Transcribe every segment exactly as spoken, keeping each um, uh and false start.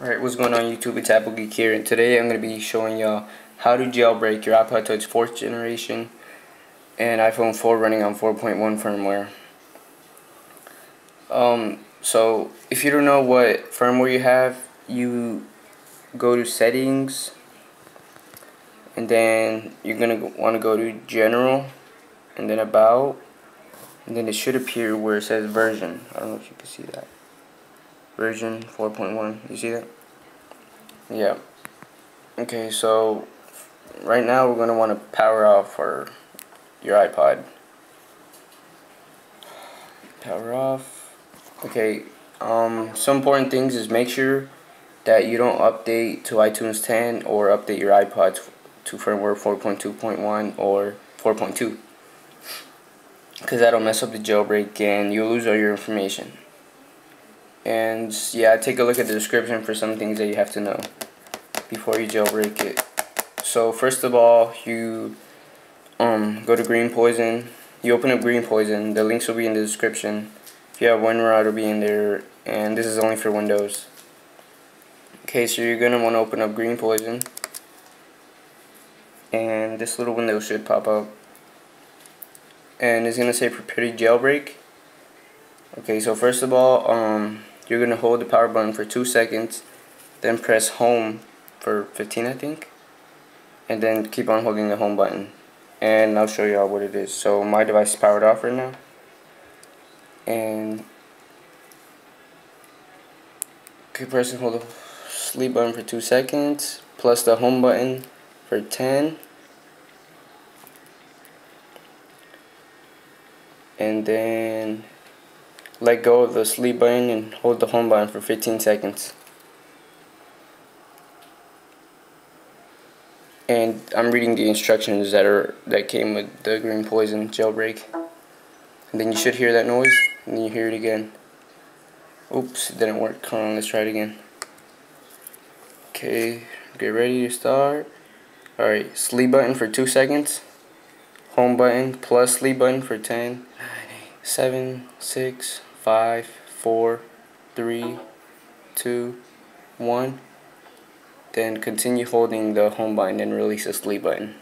Alright, what's going on YouTube? It's Apple Geek here, and today I'm going to be showing y'all how to jailbreak your iPod Touch fourth generation and iPhone four running on four point one firmware. Um, so, if you don't know what firmware you have, you go to Settings, and then you're going to want to go to General, and then About, and then it should appear where it says Version. I don't know if you can see that. Version four point one, you see that? Yeah. Okay, so right now we're going to want to power off our, your iPod. Power off. Okay, um, some important things is make sure that you don't update to iTunes ten or update your iPod to firmware four point two point one or four point two, because that'll mess up the jailbreak and you'll lose all your information. And yeah, take a look at the description for some things that you have to know before you jailbreak it. So first of all, you um go to greenpois zero n. You open up greenpois zero n. The links will be in the description. If you have WinRAR, it'll be in there. And this is only for Windows. Okay, so you're gonna want to open up greenpois zero n, and this little window should pop up, and it's gonna say prepare to jailbreak. Okay, so first of all, um. you're going to hold the power button for two seconds, then press home for fifteen, I think, and then keep on holding the home button, and I'll show you all what it is. So my device is powered off right now, and keep pressing, hold the sleep button for two seconds, plus the home button for ten, and then let go of the sleep button and hold the home button for fifteen seconds. And I'm reading the instructions that are that came with the greenpois zero n jailbreak. And then you should hear that noise, and then you hear it again. Oops, it didn't work. Come on, let's try it again. Okay, get ready to start. Alright, sleep button for two seconds. Home button plus sleep button for ten. seven, six, five, four, three, two, one. Then continue holding the home button and release the sleep button.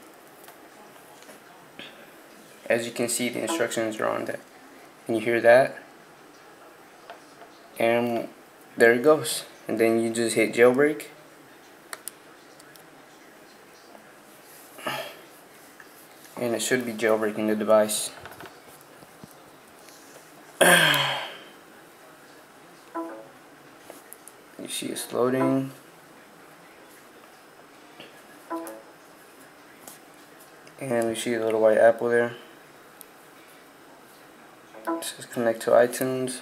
As you can see, the instructions are on that. And you hear that, and there it goes. And then you just hit jailbreak. And it should be jailbreaking the device. You see it's loading. And we see a little white apple there. It says connect to iTunes.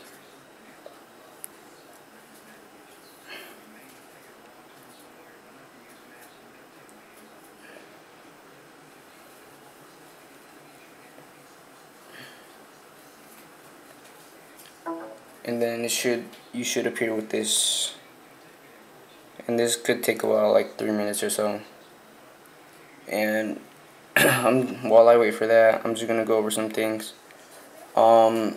And then it should you should appear with this, and this could take a while, like three minutes or so. And I'm, while I wait for that, I'm just gonna go over some things. Um,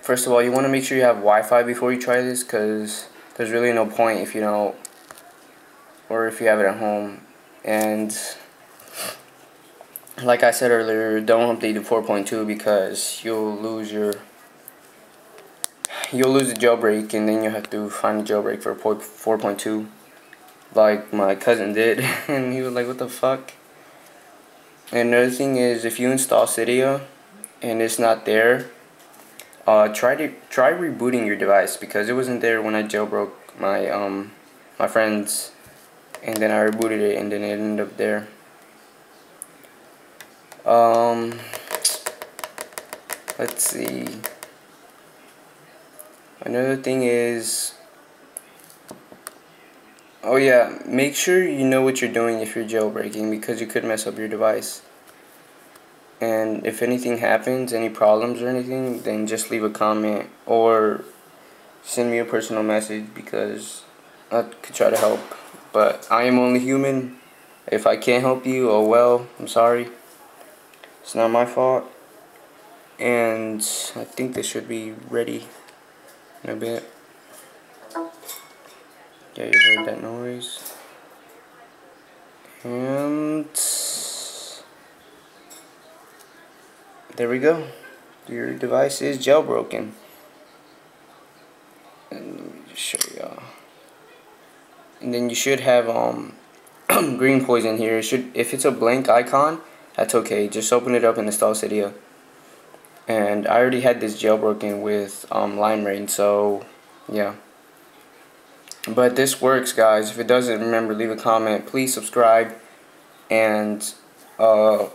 first of all, you want to make sure you have Wi-Fi before you try this, because there's really no point if you don't, or if you have it at home. And like I said earlier, don't update to four point two because you'll lose your You'll lose the jailbreak, and then you have to find a jailbreak for four point two, like my cousin did, and he was like, what the fuck? And another thing is, if you install Cydia and it's not there, uh, try to try rebooting your device, because it wasn't there when I jailbroke my um my friend's, and then I rebooted it, and then it ended up there. Um, let's see. Another thing is, oh yeah, make sure you know what you're doing if you're jailbreaking, because you could mess up your device. And if anything happens, any problems or anything, then just leave a comment or send me a personal message, because I could try to help. But I am only human. If I can't help you, oh well, I'm sorry. It's not my fault. And I think this should be ready in a bit. Yeah, you heard that noise. And there we go. Your device is jailbroken. And let me just show y'all. And then you should have um greenpois0n here. It should, if it's a blank icon, that's okay. Just open it up and install Cydia. And I already had this jailbroken with um, limera one n, so yeah. But this works, guys. If it doesn't, remember, leave a comment. Please subscribe. And, uh,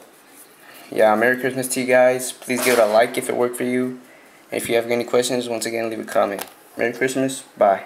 yeah, Merry Christmas to you guys. Please give it a like if it worked for you. And if you have any questions, once again, leave a comment. Merry Christmas. Bye.